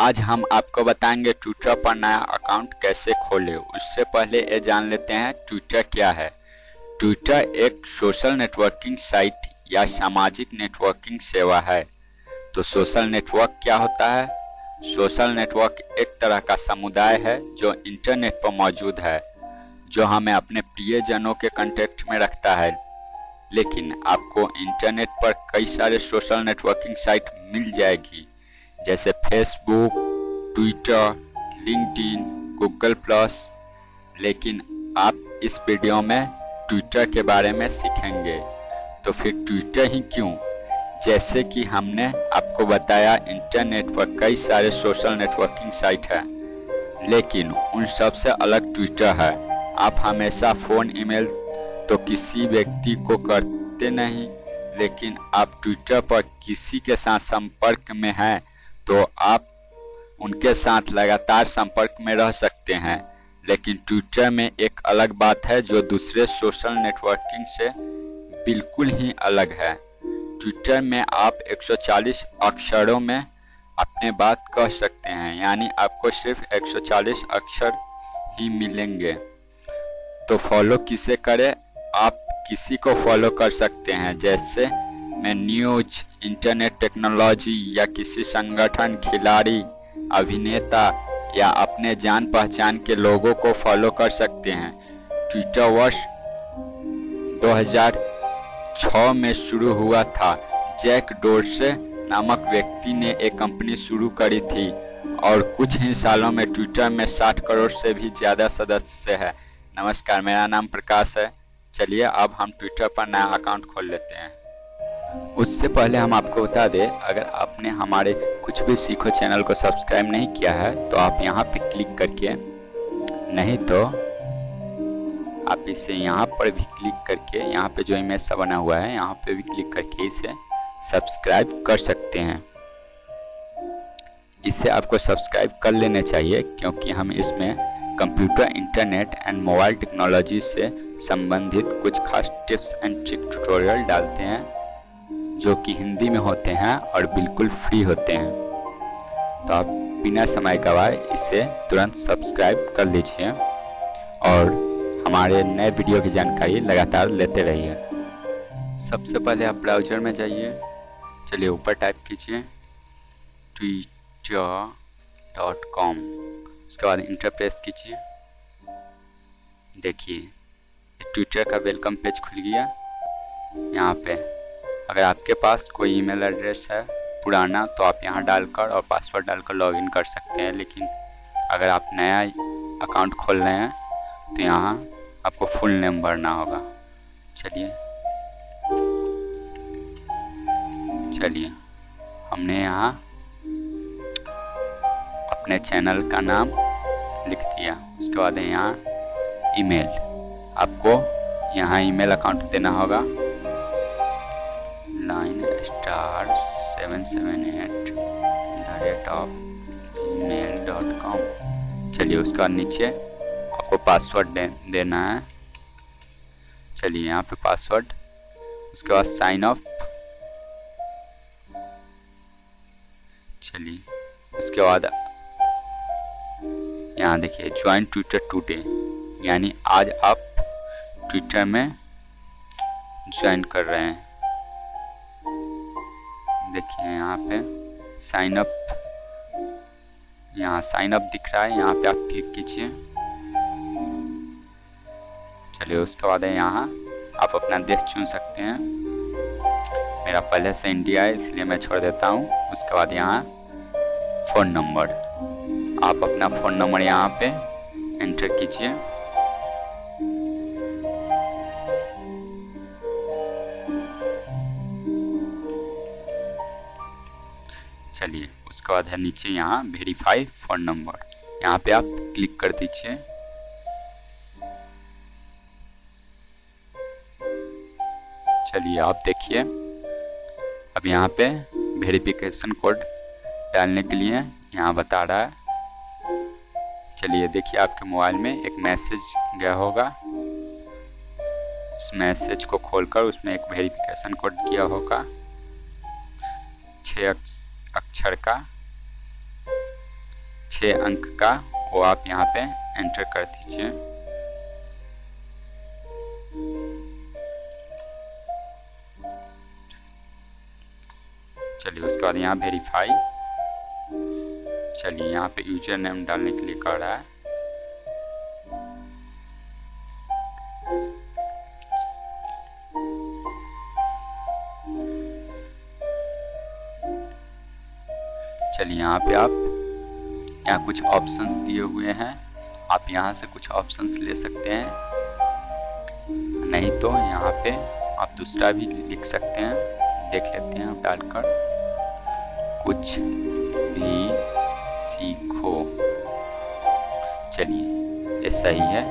आज हम आपको बताएंगे ट्विटर पर नया अकाउंट कैसे खोलें। उससे पहले ये जान लेते हैं ट्विटर क्या है। ट्विटर एक सोशल नेटवर्किंग साइट या सामाजिक नेटवर्किंग सेवा है। तो सोशल नेटवर्क क्या होता है? सोशल नेटवर्क एक तरह का समुदाय है जो इंटरनेट पर मौजूद है, जो हमें अपने प्रियजनों के कांटेक्ट में रखता है। लेकिन आपको इंटरनेट पर कई सारे सोशल नेटवर्किंग साइट मिल जाएगी, जैसे Facebook, Twitter, LinkedIn, Google plus. लेकिन आप इस वीडियो में ट्विटर के बारे में सीखेंगे। तो फिर ट्विटर ही क्यों? जैसे कि हमने आपको बताया, इंटरनेट पर कई सारे सोशल नेटवर्किंग साइट हैं, लेकिन उन सबसे अलग ट्विटर है। आप हमेशा फ़ोन, ईमेल तो किसी व्यक्ति को करते नहीं, लेकिन आप ट्विटर पर किसी के साथ संपर्क में हैं तो आप उनके साथ लगातार संपर्क में रह सकते हैं। लेकिन ट्विटर में एक अलग बात है जो दूसरे सोशल नेटवर्किंग से बिल्कुल ही अलग है। ट्विटर में आप 140 अक्षरों में अपने बात कह सकते हैं, यानी आपको सिर्फ 140 अक्षर ही मिलेंगे। तो फॉलो किसे करें? आप किसी को फॉलो कर सकते हैं, जैसे मैं न्यूज, इंटरनेट टेक्नोलॉजी या किसी संगठन, खिलाड़ी, अभिनेता या अपने जान पहचान के लोगों को फॉलो कर सकते हैं। ट्विटर वर्ष 2006 में शुरू हुआ था। जैक डोर्से नामक व्यक्ति ने एक कंपनी शुरू करी थी और कुछ ही सालों में ट्विटर में 60 करोड़ से भी ज़्यादा सदस्य हैं। नमस्कार, मेरा नाम प्रकाश है। चलिए अब हम ट्विटर पर नया अकाउंट खोल लेते हैं। उससे पहले हम आपको बता दें, अगर आपने हमारे कुछ भी सीखो चैनल को सब्सक्राइब नहीं किया है तो आप यहाँ पे क्लिक करके, नहीं तो आप इसे यहाँ पर भी क्लिक करके, यहाँ पे जो इमेज सा बना हुआ है यहाँ पे भी क्लिक करके इसे सब्सक्राइब कर सकते हैं। इसे आपको सब्सक्राइब कर लेना चाहिए, क्योंकि हम इसमें computer, internet and mobile technology से संबंधित कुछ खास टिप्स एंड ट्रिक ट्यूटोरियल डालते हैं, जो कि हिंदी में होते हैं और बिल्कुल फ्री होते हैं। तो आप बिना समय गवाए इसे तुरंत सब्सक्राइब कर लीजिए और हमारे नए वीडियो की जानकारी लगातार लेते रहिए। सबसे पहले आप ब्राउज़र में जाइए। चलिए ऊपर टाइप कीजिए twitter.com, उसके बाद इंटर प्रेस कीजिए। देखिए ट्विटर का वेलकम पेज खुल गया। यहाँ पे अगर आपके पास कोई ईमेल एड्रेस है पुराना तो आप यहाँ डालकर और पासवर्ड डालकर लॉगिन कर सकते हैं। लेकिन अगर आप नया अकाउंट खोल रहे हैं तो यहाँ आपको फुल नेम भरना होगा। चलिए हमने यहाँ अपने चैनल का नाम लिख दिया। उसके बाद यहाँ ईमेल, आपको यहाँ ईमेल अकाउंट देना होगा line*778@gmail.com। चलिए उसके बाद नीचे आपको पासवर्ड देना है। चलिए यहाँ पे पासवर्ड, उसके बाद साइन अप। चलिए उसके बाद यहाँ देखिए ज्वाइन ट्विटर टुडे, यानी आज आप ट्विटर में ज्वाइन कर रहे हैं। देखिए यहाँ पे साइन अप, यहाँ साइन अप दिख रहा है, यहाँ पे आप क्लिक कीजिए। चलिए उसके बाद है यहाँ आप अपना देश चुन सकते हैं। मेरा पहले से इंडिया है इसलिए मैं छोड़ देता हूँ। उसके बाद यहाँ फ़ोन नंबर, आप अपना फ़ोन नंबर यहाँ पे एंटर कीजिए। चलिए उसके बाद है नीचे यहाँ वेरीफाई फ़ोन नंबर, यहाँ पे आप क्लिक कर दीजिए। चलिए आप देखिए अब यहाँ पे वेरिफिकेशन कोड डालने के लिए यहाँ बता रहा है। चलिए देखिए आपके मोबाइल में एक मैसेज गया होगा, उस मैसेज को खोलकर उसमें एक वेरिफिकेशन कोड किया होगा 6 अक्षर का। 6 अंक का, वो आप यहाँ पे एंटर कर दीजिए। चलिए उसके बाद यहाँ वेरीफाई, चलिए यहाँ पे यूजर नेम डालने के लिए कह रहा है। चलिए यहाँ पे आप यहाँ कुछ ऑप्शंस दिए हुए हैं, आप यहाँ से कुछ ऑप्शंस ले सकते हैं, नहीं तो यहाँ पे आप दूसरा भी लिख सकते हैं। देख लेते हैं आप डालकर, कुछ भी सीखो। चलिए ये सही है,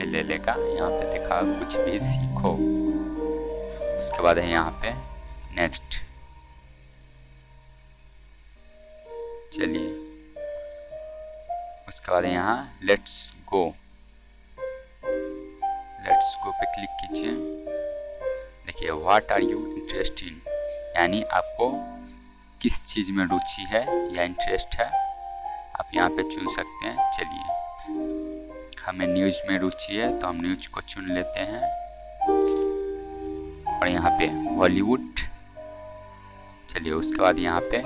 ये ले लेगा। यहाँ पे देखा कुछ भी सीखो, उसके बाद है यहाँ पे नेक्स्ट। चलिए उसके बाद यहाँ लेट्स गो पे क्लिक कीजिए। देखिए what are you interested in, यानी आपको किस चीज़ में रुचि है या इंटरेस्ट है, आप यहाँ पे चुन सकते हैं। चलिए हमें न्यूज़ में रुचि है तो हम न्यूज़ को चुन लेते हैं। और यहाँ पे बॉलीवुड, चलिए उसके बाद यहाँ पे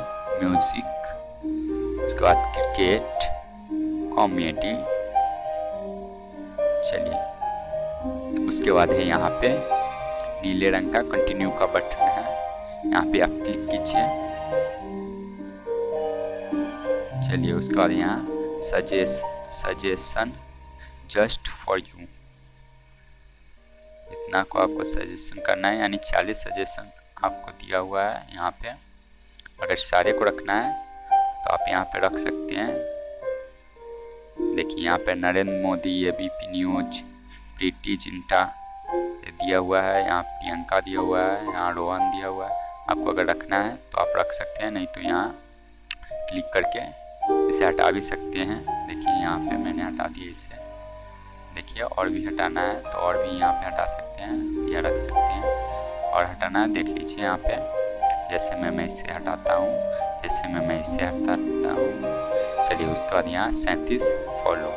म्यूज़िक, उसके बाद क्रिकेट, कॉमेडी। चलिए उसके बाद है यहाँ पे नीले रंग का कंटिन्यू का बटन है, यहाँ पे आप क्लिक कीजिए। चलिए उसके बाद यहाँ सजेशन जस्ट फॉर यू, इतना को आपको सजेशन करना है, यानी 40 सजेशन आपको दिया हुआ है यहाँ पे। अगर सारे को रखना है तो आप यहाँ पे रख सकते हैं। देखिए यहाँ पे नरेंद्र मोदी, एबीपी न्यूज, प्रीति जिंटा दिया हुआ है, यहाँ प्रियंका दिया हुआ है, यहाँ रोहन दिया हुआ है। आपको अगर रखना है तो आप रख सकते हैं, नहीं तो यहाँ क्लिक करके इसे हटा भी सकते हैं। देखिए यहाँ पे मैंने हटा दिया इसे। देखिए और भी हटाना है तो और भी यहाँ पे हटा सकते हैं या रख सकते हैं। और हटाना है देख लीजिए यहाँ पे, जैसे मैं इसे हटाता हूँ, जैसे मैं इससे हटाता हूँ। चलिए उसके बाद यहाँ 37 फॉलो,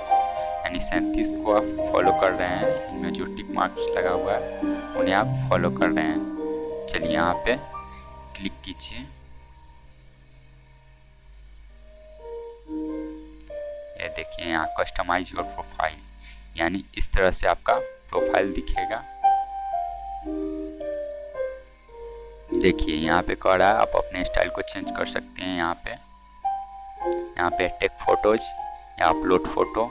यानी 37 को आप फॉलो कर रहे हैं, इनमें जो टिक मार्क्स लगा हुआ है उन्हें आप फॉलो कर रहे हैं। चलिए यहाँ पे क्लिक कीजिए, ये देखिए यहाँ कस्टमाइज योर प्रोफाइल, यानी इस तरह से आपका प्रोफाइल दिखेगा। देखिए यहाँ पे कह रहा है आप अपने स्टाइल को चेंज कर सकते हैं। यहाँ पे टेक फोटोज या अपलोड फोटो,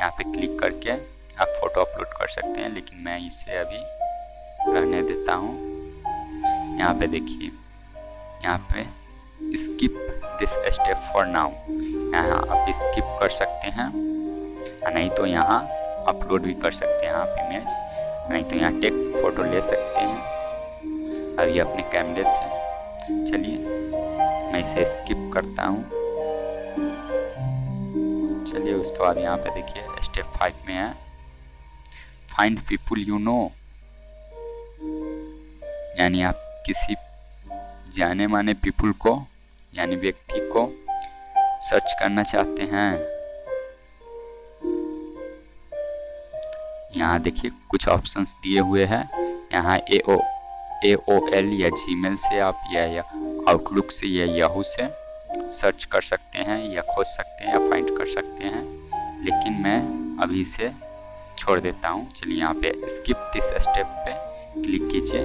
यहाँ पे क्लिक करके आप फोटो अपलोड कर सकते हैं, लेकिन मैं इसे अभी रहने देता हूँ। यहाँ पे देखिए, यहाँ पे skip this step for now, यहाँ आप स्किप कर सकते हैं, नहीं तो यहाँ अपलोड भी कर सकते हैं आप इमेज, नहीं तो यहाँ टेक फोटो ले सकते हैं अभी अपने कैमरे से। चलिए मैं इसे स्किप करता हूँ। चलिए उसके बाद यहाँ पे देखिए स्टेप 5 में है फाइंड पीपल यू नो, यानी आप किसी जाने माने पीपल को, यानी व्यक्ति को सर्च करना चाहते हैं। यहाँ देखिए कुछ ऑप्शंस दिए हुए हैं, यहाँ AOL या जीमेल से आप या आउटलुक से या याहू से सर्च कर सकते हैं या खोज सकते हैं या फाइंड कर सकते हैं, लेकिन मैं अभी इसे छोड़ देता हूं। चलिए यहाँ पे स्किप दिस स्टेप पे क्लिक कीजिए।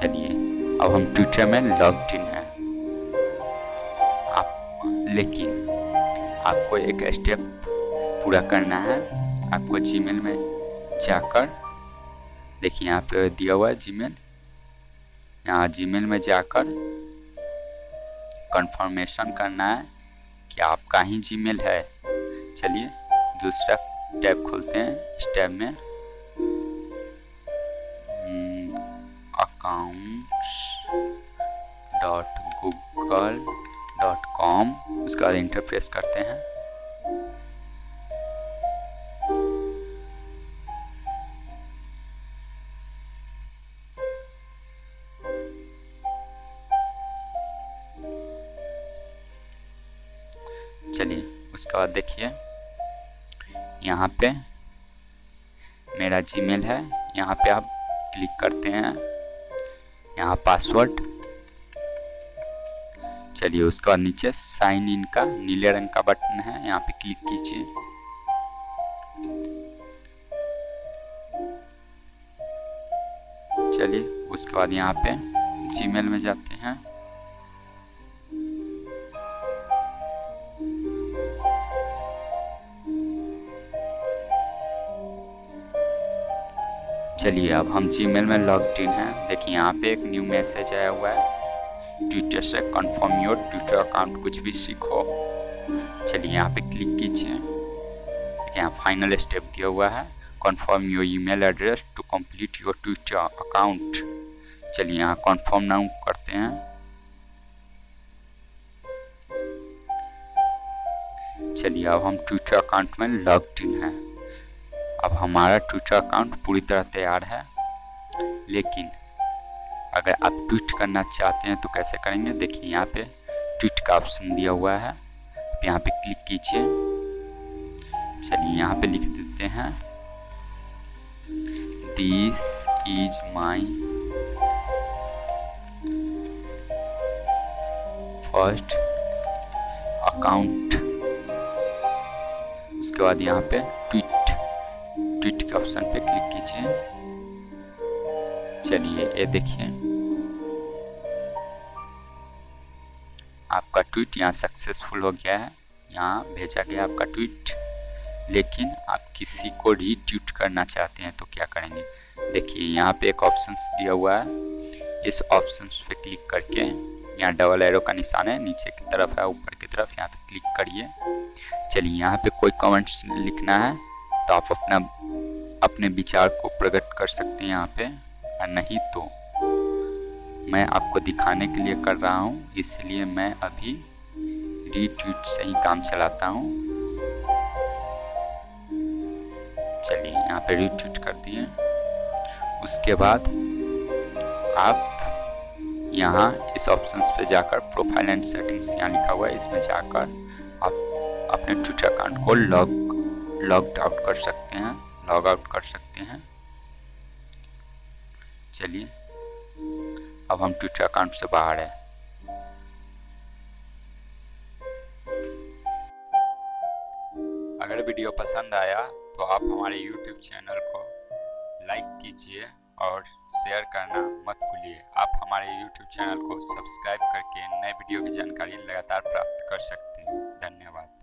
चलिए अब हम ट्विटर में लॉग इन हैं आप, लेकिन आपको एक स्टेप पूरा करना है। आपको जीमेल में जाकर, देखिए यहाँ पे दिया हुआ है जीमेल, यहाँ जीमेल में जाकर कंफर्मेशन करना है कि आपका ही जीमेल है। चलिए दूसरा टैब खोलते हैं, इस टैब में accounts.google.com, उसके बाद इंटर प्रेस करते हैं। चलिए उसके बाद देखिए यहाँ पे मेरा जीमेल है, यहाँ पे आप क्लिक करते हैं, यहाँ पासवर्ड, चलिए उसके बाद नीचे साइन इन का नीले रंग का बटन है, यहाँ पे क्लिक कीजिए। चलिए उसके बाद यहाँ पे जीमेल में जाते हैं, चलिए अब हम जीमेल में लॉग इन हैं। देखिए यहाँ पे एक न्यू मैसेज आया हुआ है, ट्विटर से कन्फर्म योर ट्विटर अकाउंट कुछ भी सीखो। चलिए यहाँ पे क्लिक कीजिए, यहाँ फाइनल स्टेप दिया हुआ है, confirm your email address to complete your Twitter account. चलिए यहाँ कन्फर्म नाउ करते हैं। चलिए अब हम ट्विटर अकाउंट में लॉग इन हैं। अब हमारा ट्विटर अकाउंट पूरी तरह तैयार है, लेकिन अगर आप ट्वीट करना चाहते हैं तो कैसे करेंगे। देखिए यहाँ पे ट्वीट का ऑप्शन दिया हुआ है, आप यहाँ पे क्लिक कीजिए। चलिए यहाँ पे लिख देते हैं, this is my first account. उसके बाद यहाँ पे ट्वीट के ऑप्शन पे क्लिक कीजिए। चलिए ये देखिए आपका ट्वीट यहाँ सक्सेसफुल हो गया है, यहाँ भेजा गया आपका ट्वीट। लेकिन आप किसी को रीट्वीट करना चाहते हैं तो क्या करेंगे। देखिए यहाँ पे एक ऑप्शन दिया हुआ है, इस ऑप्शन पे क्लिक करके यहाँ डबल एरो का निशान है, नीचे की तरफ है, ऊपर की तरफ, यहाँ पे क्लिक करिए। चलिए यहाँ पे कोई कमेंट्स लिखना है तो आप अपने विचार को प्रकट कर सकते हैं यहाँ पे, और नहीं तो मैं आपको दिखाने के लिए कर रहा हूँ, इसलिए मैं अभी रीट्वीट से ही काम चलाता हूँ। चलिए यहाँ पे रीट्वीट कर दिए। उसके बाद आप यहाँ इस ऑप्शंस पे जाकर प्रोफाइल एंड सेटिंग्स यहाँ लिखा हुआ है, इसमें जाकर आप अपने ट्विटर अकाउंट को लॉग आउट कर सकते हैं। चलिए अब हम ट्विटर अकाउंट से बाहर है। अगर वीडियो पसंद आया तो आप हमारे YouTube चैनल को लाइक कीजिए और शेयर करना मत भूलिए। आप हमारे YouTube चैनल को सब्सक्राइब करके नए वीडियो की जानकारी लगातार प्राप्त कर सकते हैं। धन्यवाद।